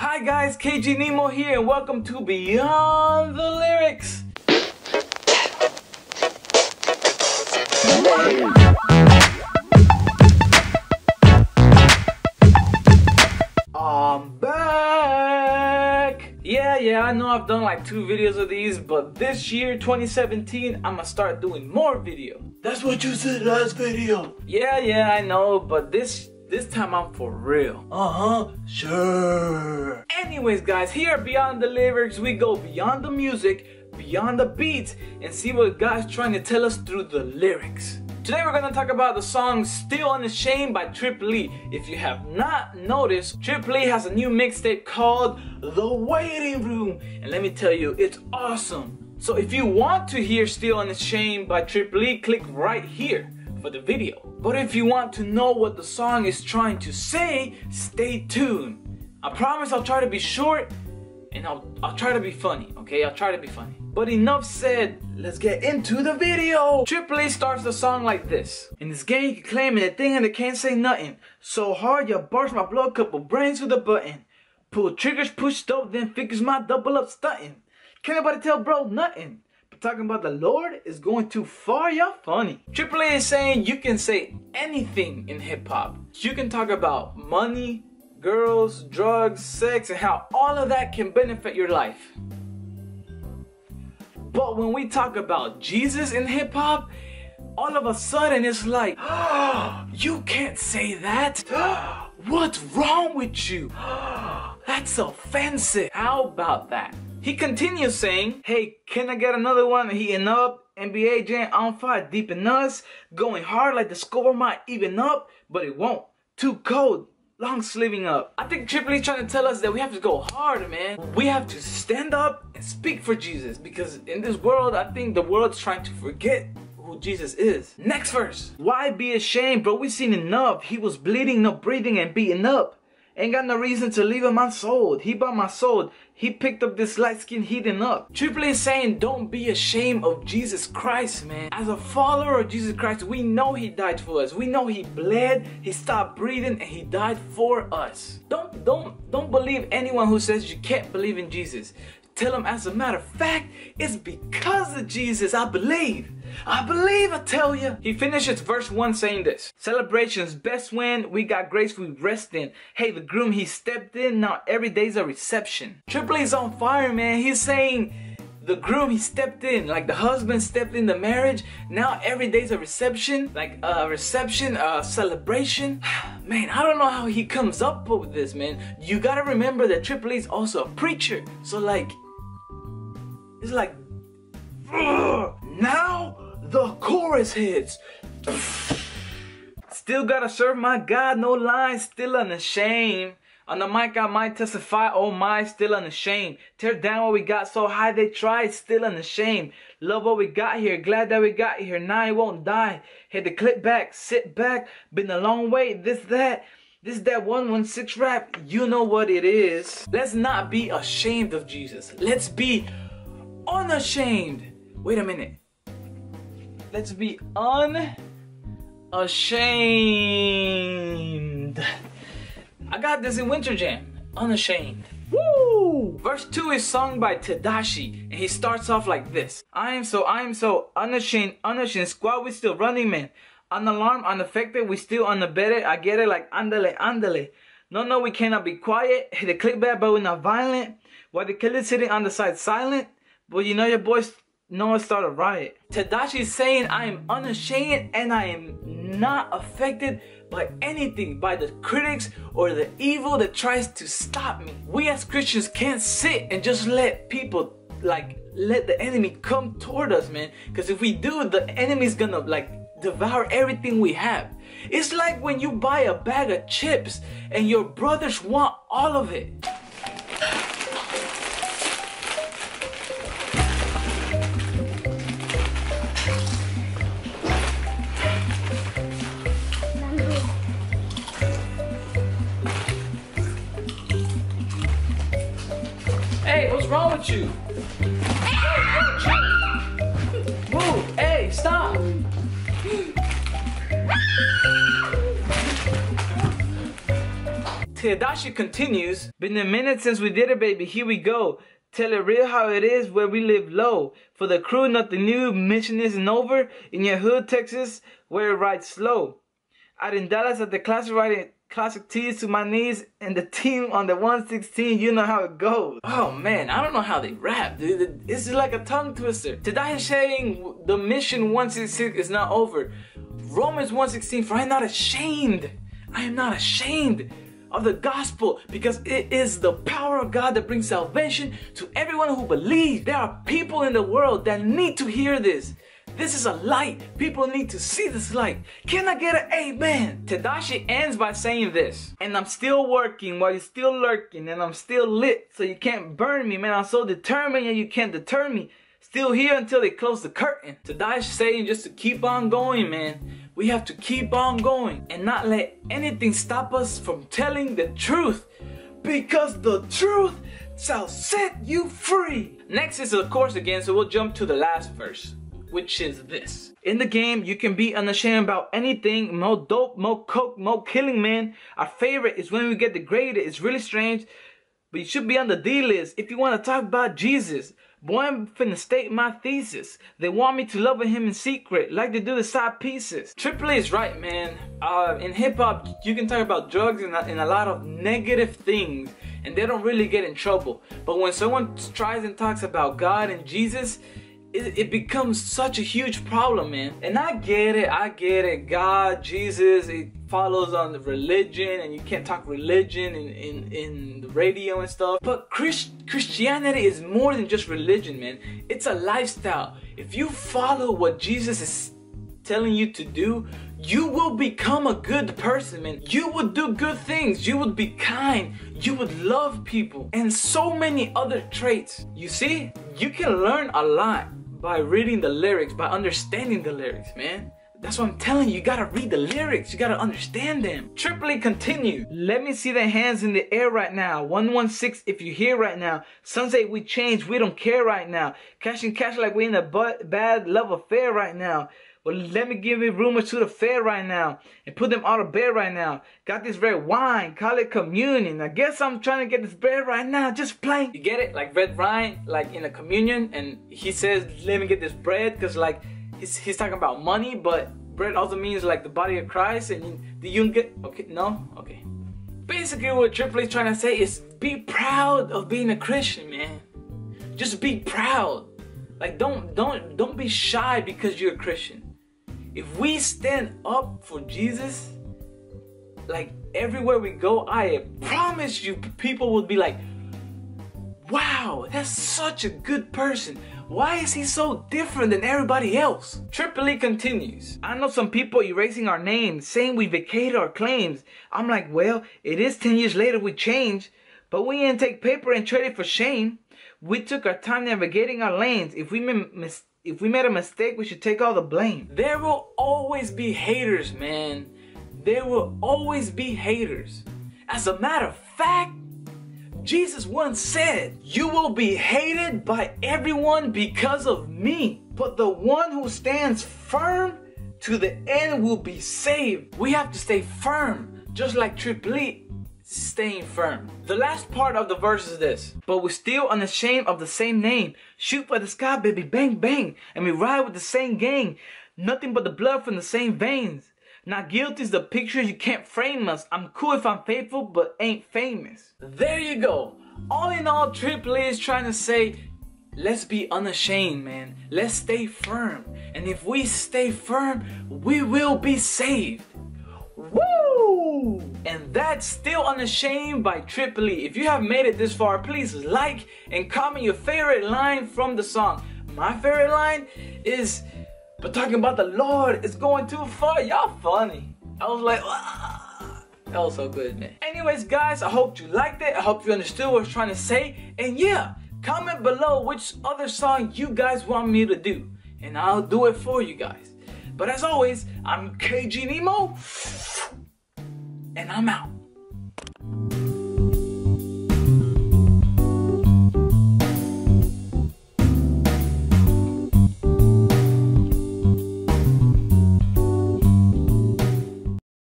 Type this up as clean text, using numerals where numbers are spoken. Hi guys, KG Nemo here and welcome to Beyond the Lyrics. I'm back! Yeah, I know I've done like 2 videos of these, but this year, 2017, I'm gonna start doing more videos. That's what you said last video. Yeah, I know, but this time I'm for real. Sure. Anyways guys, here at Beyond the Lyrics, we go beyond the music, beyond the beats, and see what God's trying to tell us through the lyrics. Today we're gonna talk about the song Still Unashamed by Trip Lee. If you have not noticed, Trip Lee has a new mixtape called The Waiting Room, and let me tell you, it's awesome. So if you want to hear Still Unashamed by Trip Lee, click right here for the video. But if you want to know what the song is trying to say, stay tuned. I promise I'll try to be short and I'll try to be funny, okay? I'll try to be funny. But enough said, let's get into the video. Trip Lee starts the song like this. In this game, you claiming a thing and they can't say nothing. So hard, you burst my blood, couple brains with a button. Pull triggers, push dope, then figures my double up stunting. Can't nobody tell bro nothing. Talking about the Lord is going too far, y'all funny. Trip Lee is saying you can say anything in hip-hop. You can talk about money, girls, drugs, sex, and how all of that can benefit your life. But when we talk about Jesus in hip-hop, all of a sudden it's like, oh, you can't say that. What's wrong with you? That's offensive. How about that? He continues saying, hey, can I get another one? Heating up, NBA Jam on fire, deep in us. Going hard like the score might even up, but it won't. Too cold, long sleeving up. I think Trip Lee's trying to tell us that we have to go hard, man. We have to stand up and speak for Jesus, because in this world, I think the world's trying to forget who Jesus is. Next verse. Why be ashamed, bro? We seen enough. He was bleeding, no breathing, and beaten up. Ain't got no reason to leave him unsold. He bought my soul. He picked up this light skin heating up. Trip Lee is saying don't be ashamed of Jesus Christ, man. As a follower of Jesus Christ, we know he died for us. We know he bled, he stopped breathing, and he died for us. Don't believe anyone who says you can't believe in Jesus. Tell him, as a matter of fact, it's because of Jesus I believe. I tell you. He finishes verse 1 saying this. Celebration's best when we got grace we rest in. Hey, the groom he stepped in, now every day's a reception. Trip Lee's on fire, man. He's saying the groom he stepped in, like the husband stepped in the marriage. Now every day's a reception, like a reception, a celebration. Man, I don't know how he comes up with this, man. You gotta remember that Trip Lee's also a preacher. So like, it's like, now the chorus hits. Still gotta serve my God, no line, still unashamed. On the mic I might testify, oh my, still unashamed. Tear down what we got so high they tried, still unashamed. Love what we got here, glad that we got here, now it won't die. Hit the clip back, sit back, been a long way, this that 116 rap, you know what it is. Let's not be ashamed of Jesus, let's be unashamed. Wait a minute. Let's be unashamed. I got this in Winter Jam. Unashamed. Woo! Verse 2 is sung by Tedashii, and he starts off like this. I am so unashamed. Squad, we still running, man. On alarm, unaffected, we still unabated. I get it like andale. No, we cannot be quiet. Hit the click back, but we're not violent. While the killer sitting on the side silent, but you know your boys. No one started a riot. Tedashii is saying I am unashamed and I am not affected by anything, by the critics or the evil that tries to stop me. We as Christians can't sit and just let people, like, let the enemy come toward us, man. Because if we do, the enemy's gonna, like, devour everything we have. It's like when you buy a bag of chips and your brothers want all of it. Hey, what's wrong with you? Move! Hey, stop! Tedashii continues, "Been a minute since we did it, baby, here we go. Tell it real how it is where we live low. For the crew, nothing new, mission isn't over. In your hood, Texas, where it rides slow. Out in Dallas at the classic riding classic tees to my knees and the team on the 116, you know how it goes." Oh man, I don't know how they rap, dude. It's just like a tongue twister. Tedashii saying the mission 116 is not over. Romans 116, "For I am not ashamed. I am not ashamed of the gospel, because it is the power of God that brings salvation to everyone who believes." There are people in the world that need to hear this. This is a light. People need to see this light. Can I get an amen? Tedashii ends by saying this: "And I'm still working while you're still lurking, and I'm still lit so you can't burn me, man. I'm so determined and you can't deter me. Still here until they close the curtain." Tedashii saying just to keep on going, man. We have to keep on going and not let anything stop us from telling the truth, because the truth shall set you free. Next is a chorus again, so we'll jump to the last verse, which is this: "In the game, you can be unashamed about anything. More dope, more coke, more killing, man. Our favorite is when we get degraded. It's really strange, but you should be on the D-list if you want to talk about Jesus. Boy, I'm finna state my thesis. They want me to love with him in secret, like they do the side pieces." Trip Lee is right, man. In hip-hop, you can talk about drugs and a lot of negative things, and they don't really get in trouble. But when someone tries and talks about God and Jesus, it becomes such a huge problem, man. And I get it. God, Jesus, it follows on the religion, and you can't talk religion in the radio and stuff. But Christianity is more than just religion, man. It's a lifestyle. If you follow what Jesus is telling you to do, you will become a good person, man. You would do good things. You would be kind. You would love people, and so many other traits. You see, you can learn a lot by reading the lyrics, by understanding the lyrics, man. That's what I'm telling you. You gotta read the lyrics. You gotta understand them. Trip Lee continued, "Let me see their hands in the air right now. 116 if you hear right now. Sunset we change. We don't care right now. Cash and cash like we in a bad love affair right now. Well, let me give you rumors to the fair right now and put them out of bed right now. Got this red wine, call it communion. I guess I'm trying to get this bread right now, just plain." You get it? Like red wine, like in a communion, and he says, "Let me get this bread," because like he's talking about money, but bread also means like the body of Christ. And do you get? Okay, no, okay. Basically, what Trip Lee's trying to say is be proud of being a Christian, man. Just be proud. Like don't be shy because you're a Christian. If we stand up for Jesus, like everywhere we go, I promise you people will be like, "Wow, that's such a good person. Why is he so different than everybody else?" Trip Lee continues, "I know some people erasing our names, saying we vacated our claims. I'm like, well, it is 10 years later we changed, but we didn't take paper and trade it for shame. We took our time navigating our lanes. If we made a mistake, we should take all the blame." There will always be haters, man. There will always be haters. As a matter of fact, Jesus once said, "You will be hated by everyone because of me, but the one who stands firm to the end will be saved." We have to stay firm, just like Trip Lee staying firm. The last part of the verse is this: "But we're still unashamed of the same name. Shoot for the sky, baby, bang, bang. And we ride with the same gang. Nothing but the blood from the same veins. Not guilty is the picture, you can't frame us. I'm cool if I'm faithful, but ain't famous." There you go. All in all, Trip Lee is trying to say, let's be unashamed, man. Let's stay firm. And if we stay firm, we will be saved. Woo! And that's Still Unashamed by Trip Lee. If you have made it this far, please like and comment your favorite line from the song. My favorite line is, "But talking about the Lord is going too far." Y'all funny. I was like, ah. That was so good, man. Anyways, guys, I hope you liked it. I hope you understood what I was trying to say. And yeah, comment below which other song you guys want me to do, and I'll do it for you guys. But as always, I'm KG Nemo, and I'm out.